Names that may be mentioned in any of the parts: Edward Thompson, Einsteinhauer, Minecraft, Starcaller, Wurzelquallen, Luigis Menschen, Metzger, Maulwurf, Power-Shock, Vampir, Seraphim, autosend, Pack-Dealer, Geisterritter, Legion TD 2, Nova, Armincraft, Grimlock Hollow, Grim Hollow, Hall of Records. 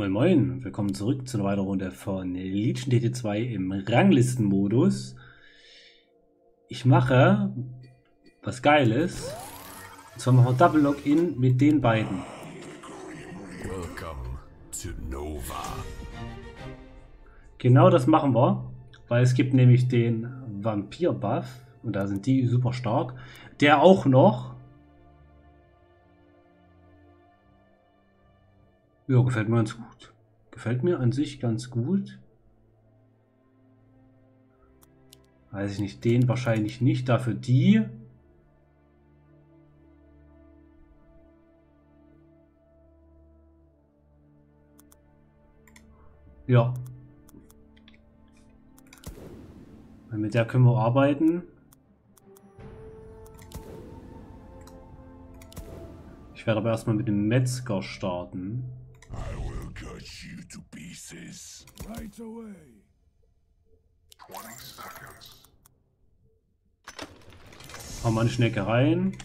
Moin Moin, willkommen zurück zu einer weiteren Runde von Legion TD 2 im Ranglistenmodus. Ich mache was Geiles. Und zwar machen wir Double Login mit den beiden. Welcome to Nova. Genau das machen wir, weil es gibt nämlich den Vampir-Buff und da sind die super stark. Der auch noch. Ja, gefällt mir ganz gut. Gefällt mir an sich ganz gut. Weiß ich nicht, den wahrscheinlich nicht, dafür die. Ja. Und mit der können wir arbeiten. Ich werde aber erstmal mit dem Metzger starten. I will cut you to pieces right away. 20 seconds. Haben wir eine Schnecke rein.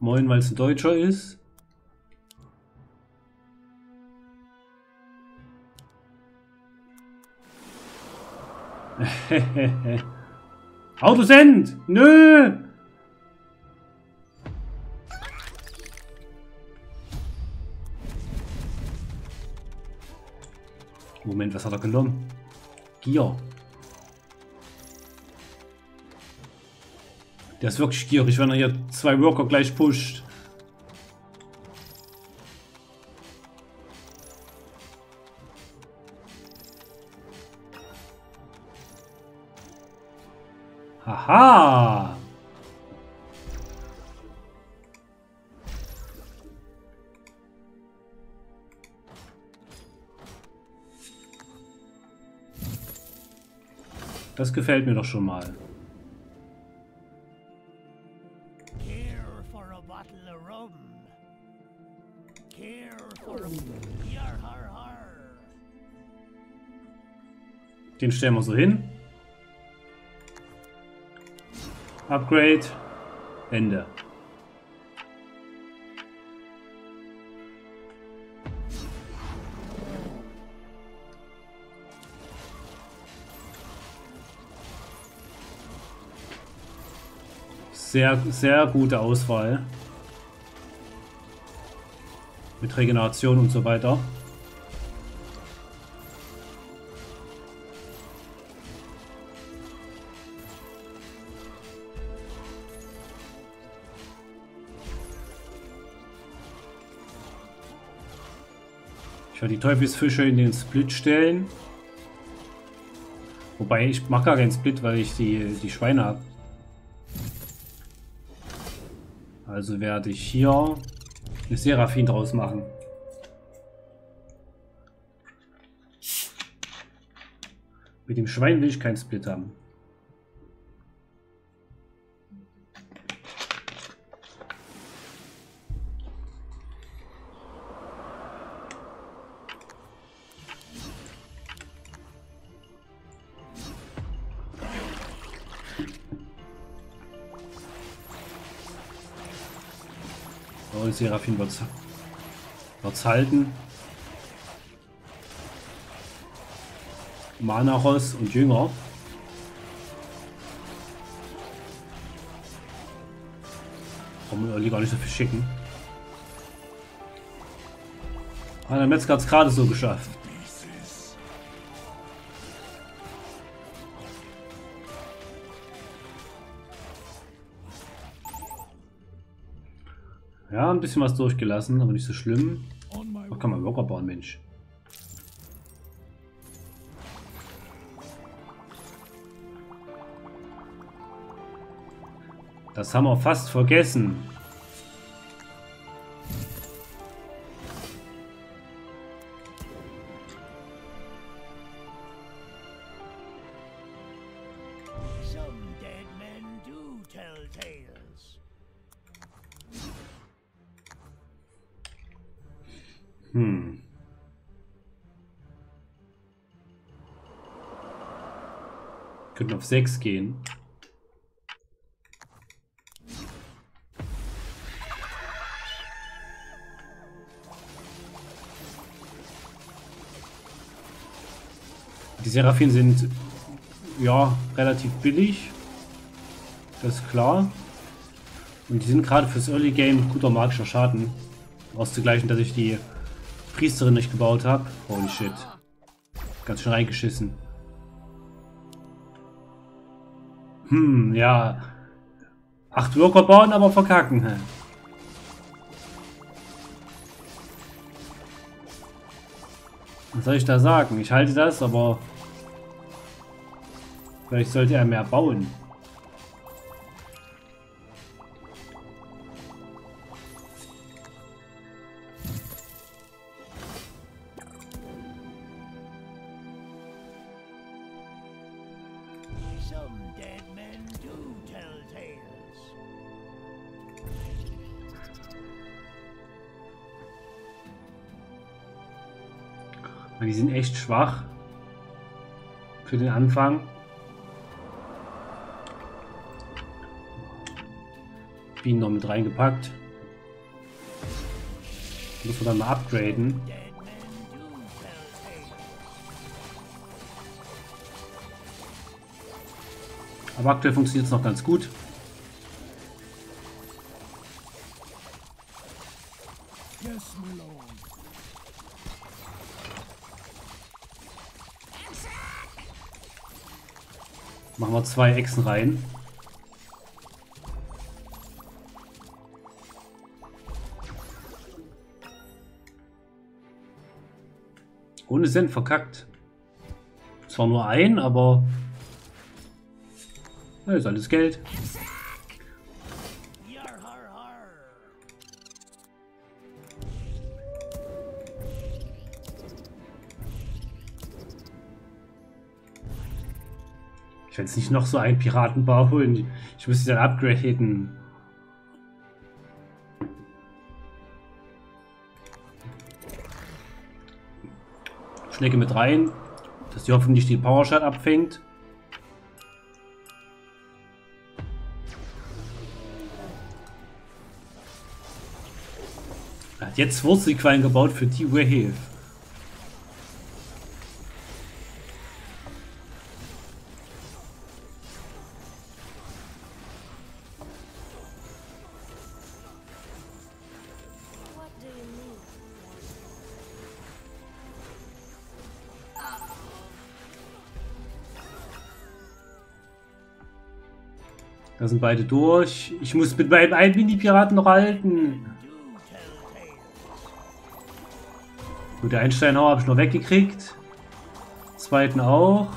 Moin, weil es ein Deutscher ist. Autosend! Nö! Moment, was hat er genommen? Gier. Der ist wirklich gierig, wenn er hier zwei Worker gleich pusht. Haha! Das gefällt mir doch schon mal. Den stellen wir so hin. Upgrade. Ende. Sehr, sehr gute Auswahl. Mit Regeneration und so weiter. Ich werde die Teufelsfische in den Split stellen. Wobei, ich mache gar keinen Split, weil ich die Schweine habe. Also werde ich hier eine Seraphim draus machen. Mit dem Schwein will ich keinen Split haben. Seraphim wird's halten. Manaros und Jünger. Brauchen wir gar nicht so viel schicken. Der Metzger hat es gerade so geschafft. Ja, ein bisschen was durchgelassen, aber nicht so schlimm. Da kann man Worker bauen, Mensch. Das haben wir fast vergessen. Könnten auf 6 gehen. Die Seraphim sind ja relativ billig. Das ist klar. Und die sind gerade fürs Early Game guter magischer Schaden. Auszugleichen, dass ich die Priesterin nicht gebaut habe. Holy shit. Ganz schön reingeschissen. Hm, ja. 8 Worker bauen, aber verkacken. Was soll ich da sagen? Ich halte das, aber vielleicht sollte er mehr bauen. Die sind echt schwach für den Anfang. Bienen noch mit reingepackt. Muss man dann mal upgraden. Aber aktuell funktioniert es noch ganz gut. Machen wir 2 Echsen rein. Ohne Sinn verkackt. Zwar nur ein, aber ja, ist alles Geld. Wenn es nicht noch so einen Piratenbau holen, ich müsste dann upgraden. Schnecke mit rein, dass die hoffentlich die Power-Shock abfängt. Er hat jetzt Wurzelquallen gebaut für die Wave. Da sind beide durch. Ich muss mit meinem einen Mini-Piraten noch halten. Gut, der Einsteinhauer habe ich noch weggekriegt. Zweiten auch.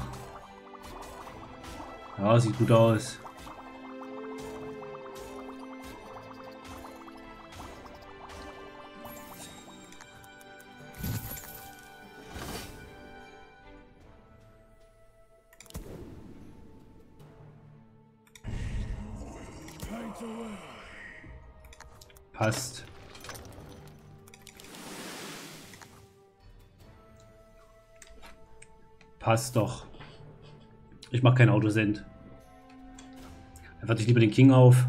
Ja, sieht gut aus. Passt. Passt doch. Ich mache kein Autosend. Da warte ich lieber den King auf.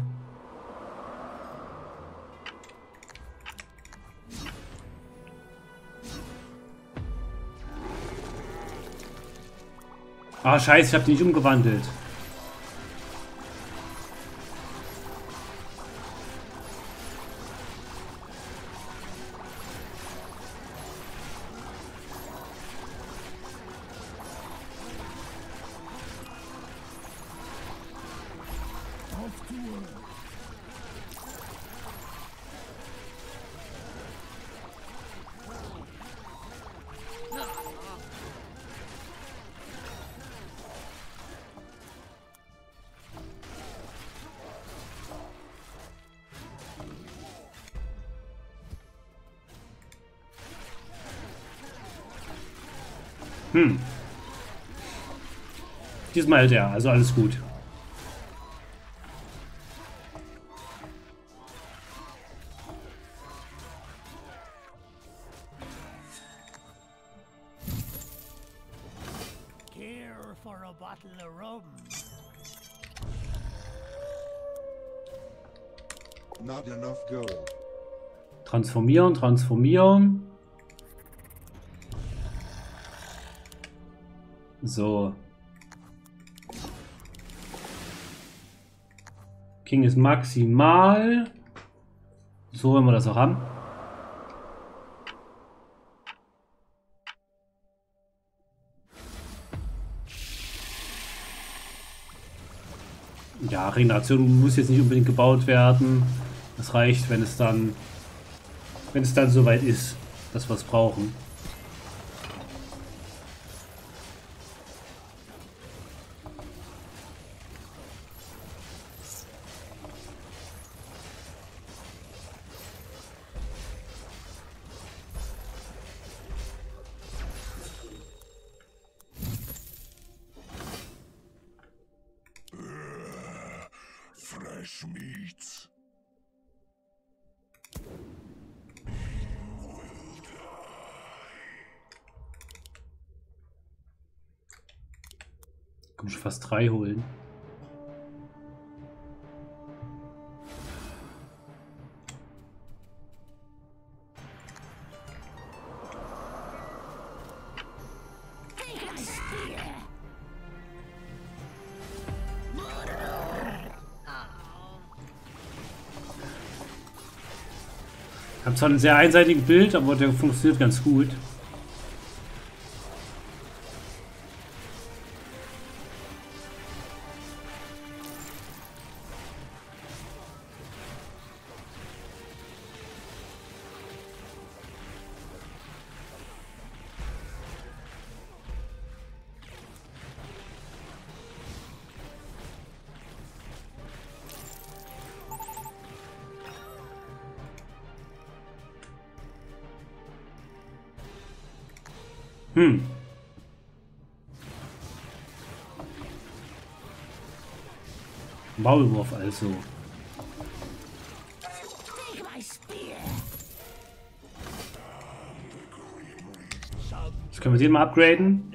Ah, scheiße, ich habe den nicht umgewandelt. Hm. Diesmal hält er, also alles gut. Transformieren, transformieren. So. King ist maximal. So wollen wir das auch haben. Ja, Regeneration muss jetzt nicht unbedingt gebaut werden. Das reicht, wenn es dann soweit ist, dass wir es brauchen. Schon fast 3 holen. Ich habe zwar ein sehr einseitiges Bild, aber der funktioniert ganz gut. Hm. Maulwurf also. Jetzt können wir den mal upgraden.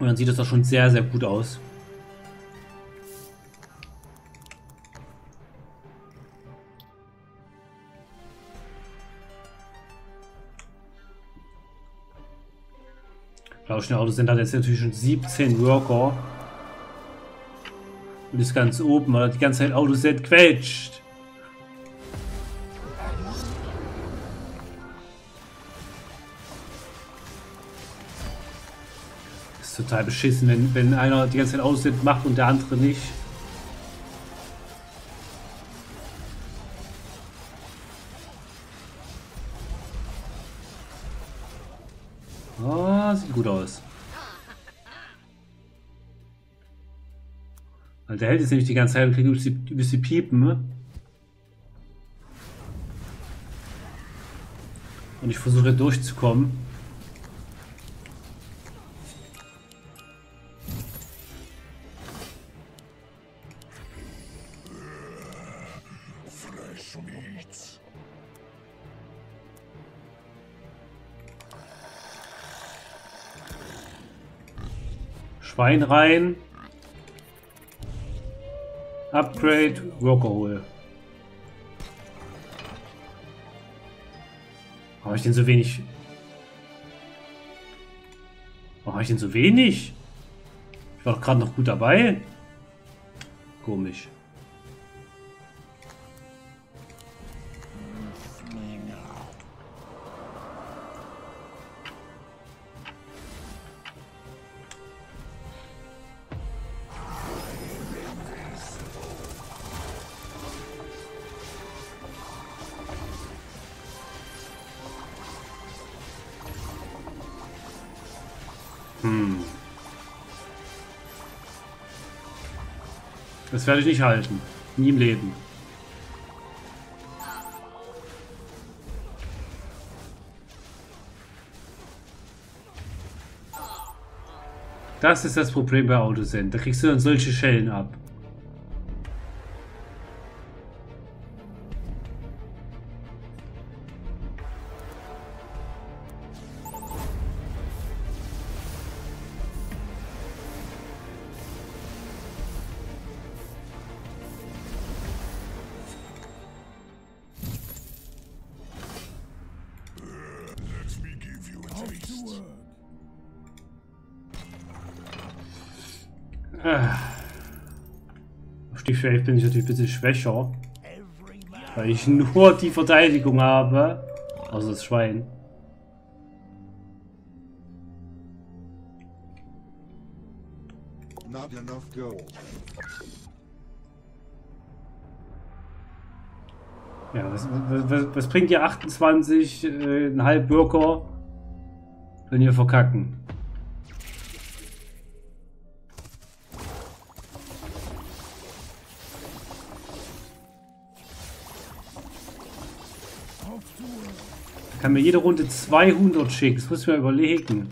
Und dann sieht das doch schon sehr, sehr gut aus. Schnellauto-Center hat jetzt natürlich schon 17 Worker und ist ganz oben, weil er die ganze Zeit Autoset quetscht. Das ist total beschissen, wenn einer die ganze Zeit Autoset macht und der andere nicht. Gut aus. Weil der hält jetzt nämlich die ganze Zeit und kriegt übelst die Piepen. Und ich versuche durchzukommen. Schwein rein. Upgrade, Worker hol. Brauche ich den so wenig? Brauche ich den so wenig? Ich war doch gerade noch gut dabei. Komisch. Das werde ich nicht halten. Nie im Leben. Das ist das Problem bei Autosend. Da kriegst du dann solche Schellen ab. Auf Stufe 11 bin ich natürlich ein bisschen schwächer, weil ich nur die Verteidigung habe. Also das Schwein. Not enough gold. Ja, was bringt ihr 28 einen halben Bürger, wenn ihr verkacken? Da kann mir jede Runde 200 schicken, das muss ich mir überlegen.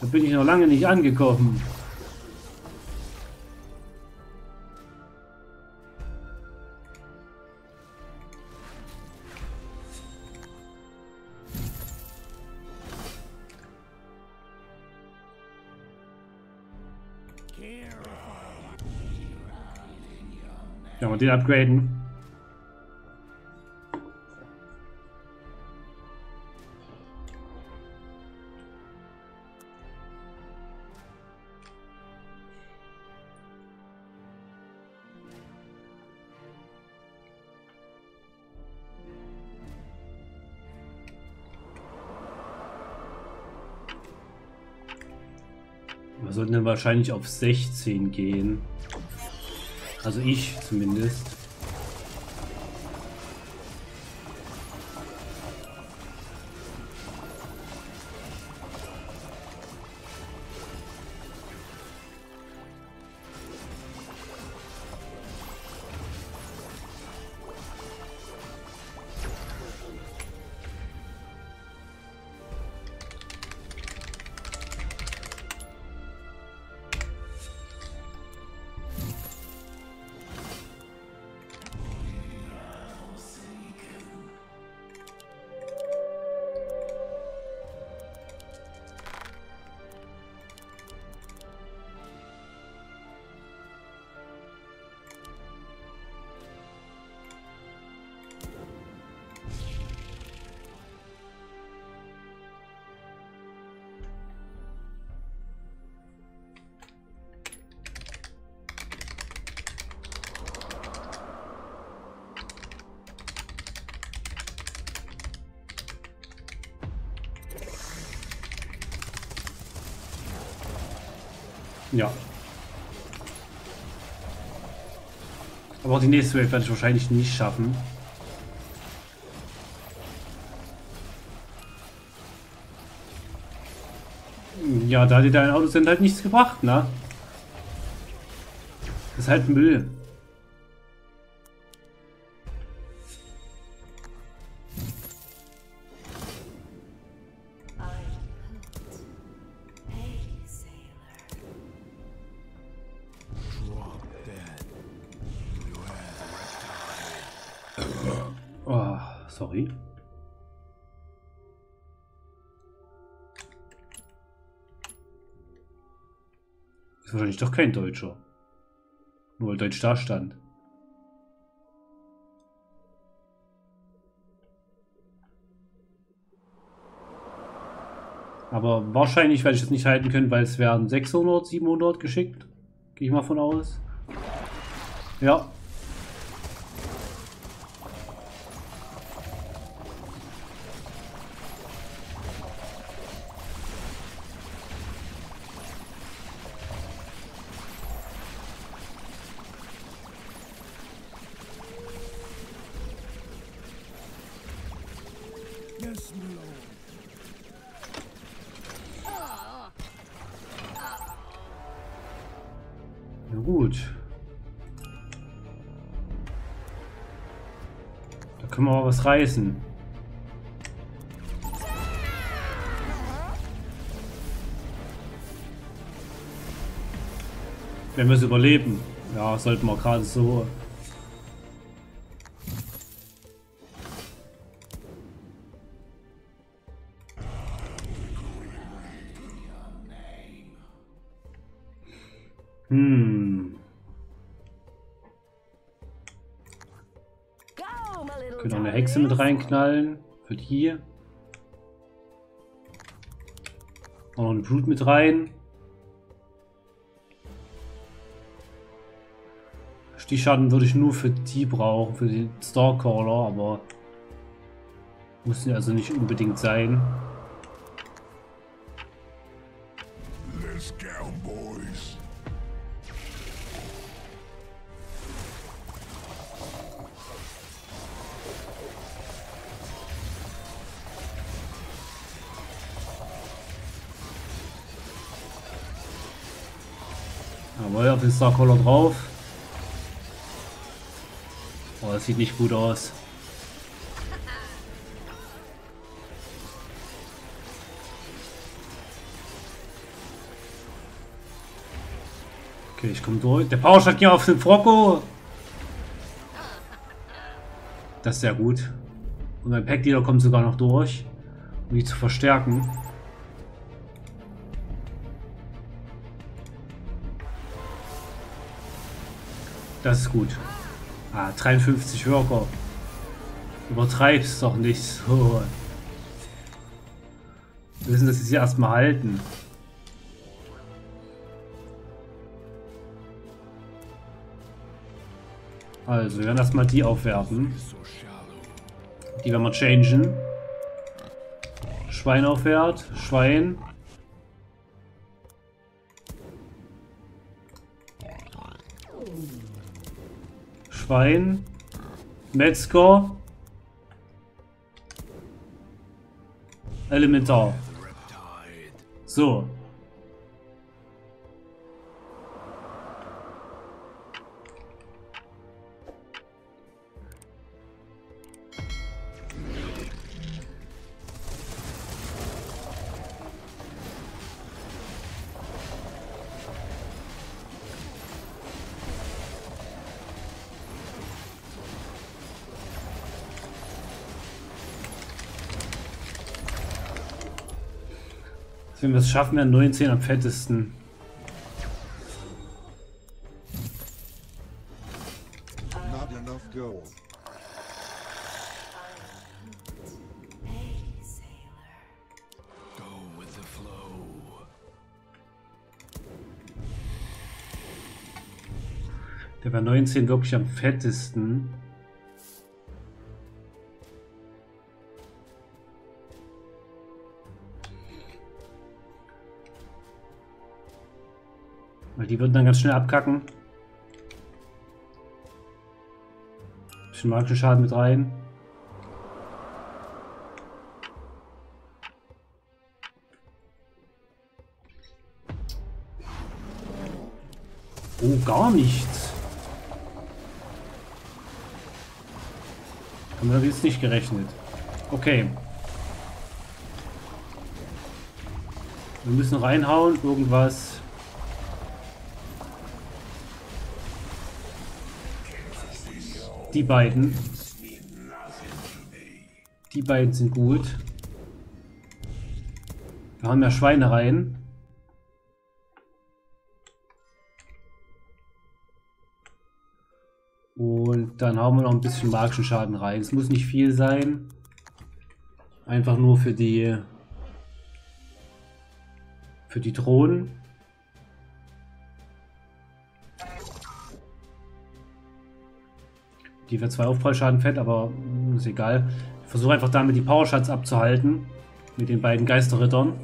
Da bin ich noch lange nicht angekommen. Ja, und den upgraden. Wir sollten dann wahrscheinlich auf 16 gehen. Also ich zumindest. Ja. Aber auch die nächste Welt werde ich wahrscheinlich nicht schaffen. Ja, da hat dir dein Autos halt nichts gebracht, ne? Das ist halt Müll. Sorry. Ist wahrscheinlich doch kein Deutscher. Nur weil Deutsch da stand. Aber wahrscheinlich werde ich das nicht halten können, weil es werden 600, 700 geschickt. Gehe ich mal von aus. Ja. Na gut. Da können wir aber was reißen. Wenn wir es überleben. Ja, sollten wir gerade so. Können auch eine Hexe mit reinknallen. Für die hier. Auch noch eine Brut mit rein. Stichschaden würde ich nur für die brauchen, für den Starcaller, aber muss ja also nicht unbedingt sein. Let's go, boys. Jawohl, auf den Starcaller drauf. Oh, das sieht nicht gut aus. Okay, ich komme durch. Der Power-Shock hier auf den Frocko. Das ist sehr gut. Und mein Pack-Dealer kommt sogar noch durch, um die zu verstärken. Das ist gut. Ah, 53 Worker. Übertreib's doch nicht so. Wir müssen das jetzt hier erstmal halten. Also, wir werden erstmal die aufwerfen. Die werden wir changen. Schwein aufwert. Schwein. Schwein. Metzger. Elementar. So. Wenn wir es schaffen, werden 19 am fettesten. Der war 19 wirklich am fettesten. Die würden dann ganz schnell abkacken. Ein bisschen magischen Schaden mit rein. Oh, gar nichts. Haben wir jetzt nicht gerechnet. Okay. Wir müssen reinhauen, irgendwas. Die beiden. Die beiden sind gut. Da haben wir Schweine rein. Und dann haben wir noch ein bisschen magischen Schaden rein. Es muss nicht viel sein. Einfach nur für die Drohnen. Die wird 2 Aufprallschaden fett, aber ist egal. Ich versuche einfach damit die Power-Shots abzuhalten. Mit den beiden Geisterrittern.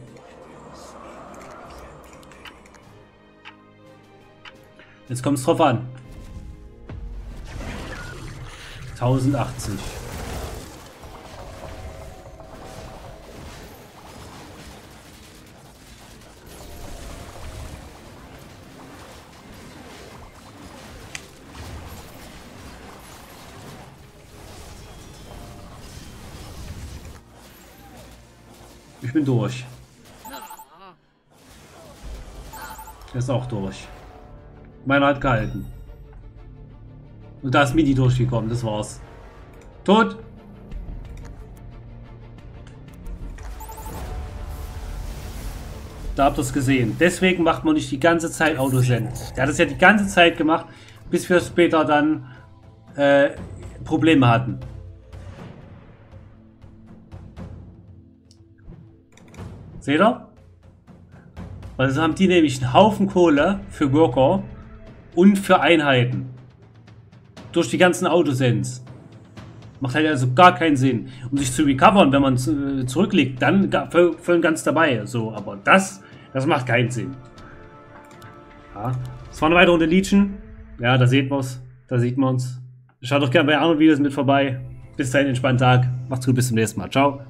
Jetzt kommt es drauf an. 1080. Ich bin durch. Der ist auch durch. Meiner hat gehalten. Und da ist Midi durchgekommen, das war's. Tot! Da habt ihr es gesehen. Deswegen macht man nicht die ganze Zeit Autosend. Der hat es ja die ganze Zeit gemacht, bis wir später dann Probleme hatten. Seht ihr? Weil so haben die nämlich einen Haufen Kohle für Worker und für Einheiten. durch die ganzen Autosens. Macht halt also gar keinen Sinn. Um sich zu recovern, wenn man zurückliegt, dann voll und ganz dabei. So, aber das macht keinen Sinn. Ja. Das war eine weitere Runde Legion. Ja, da seht wir's. Da sieht man uns. Schaut doch gerne bei anderen Videos mit vorbei. Bis dahin, entspannten Tag. Macht's gut, bis zum nächsten Mal. Ciao.